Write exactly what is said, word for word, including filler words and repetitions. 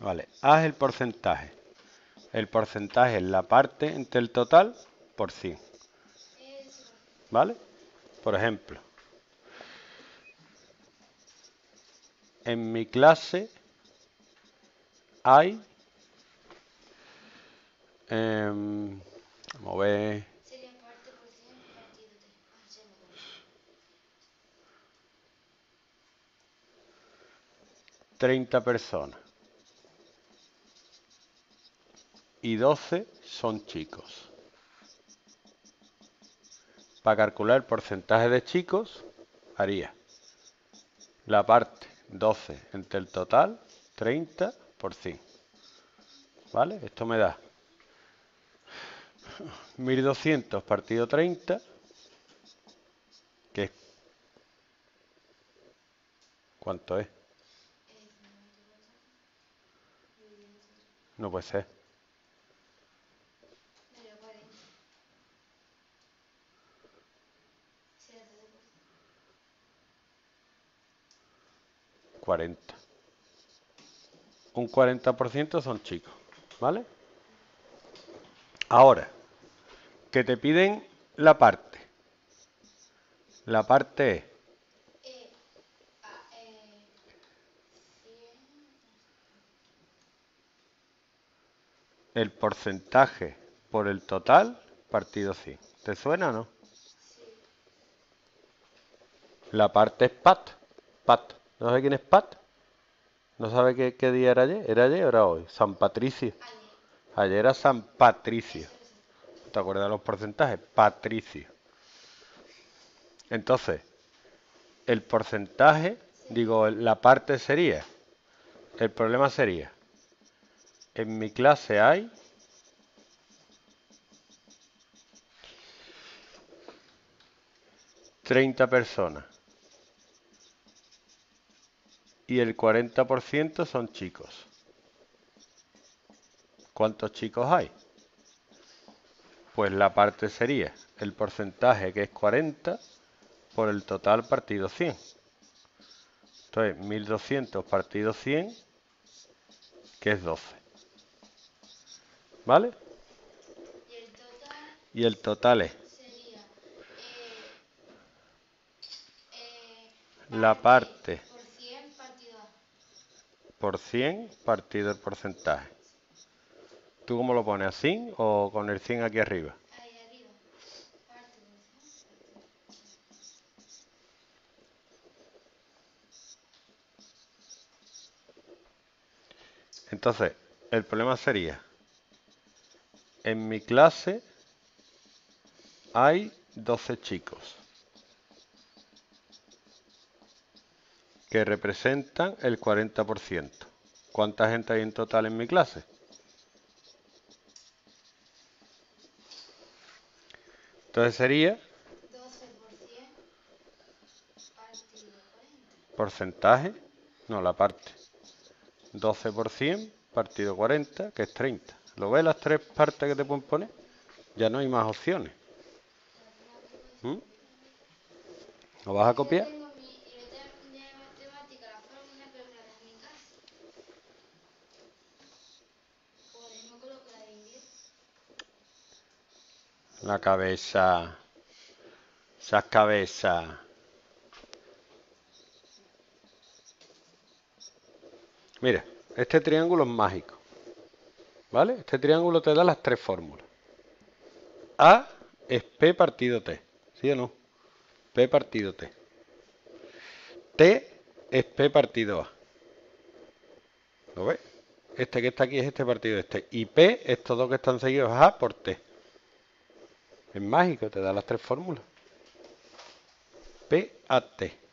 Vale, haz el porcentaje. El porcentaje es la parte entre el total por cien. ¿Vale? Por ejemplo, en mi clase hay... Eh, vamos a ver... treinta personas. Y doce son chicos. Para calcular el porcentaje de chicos, haría la parte doce entre el total, treinta por cien. ¿Vale? Esto me da mil doscientos partido treinta, que es... ¿Cuánto es? No puede ser. cuarenta. Un cuarenta por ciento son chicos, ¿vale? Ahora, que te piden la parte. La parte es... el porcentaje por el total partido cien. ¿Te suena o no? La parte es Pat. Pat. ¿No sabe quién es Pat? ¿No sabe qué, qué día era ayer? ¿Era ayer o era hoy? San Patricio. Ayer era San Patricio. ¿Te acuerdas de los porcentajes? Patricio. Entonces, el porcentaje, digo, la parte sería, el problema sería, en mi clase hay treinta personas. Y el cuarenta por ciento son chicos. ¿Cuántos chicos hay? Pues la parte sería el porcentaje, que es cuarenta, por el total partido cien. Entonces, mil doscientos partido cien, que es doce. ¿Vale? Y el total es... la parte... por cien partido el porcentaje. ¿Tú cómo lo pones? ¿Así o con el cien aquí arriba? Ahí arriba. Entonces, el problema sería, en mi clase hay doce chicos, que representan el cuarenta por ciento. ¿Cuánta gente hay en total en mi clase? Entonces sería... porcentaje, no, la parte. doce por ciento partido cuarenta, que es treinta. ¿Lo ves las tres partes que te pueden poner? Ya no hay más opciones. ¿Mm? ¿Lo vas a copiar? La cabeza, esas cabezas. Mira, este triángulo es mágico, ¿vale? Este triángulo te da las tres fórmulas. A es P partido T, ¿sí o no? P partido T. T es P partido A. ¿Lo ves? Este que está aquí es este partido este. Y P, estos dos que están seguidos, A por T. Es mágico, te da las tres fórmulas. P A T.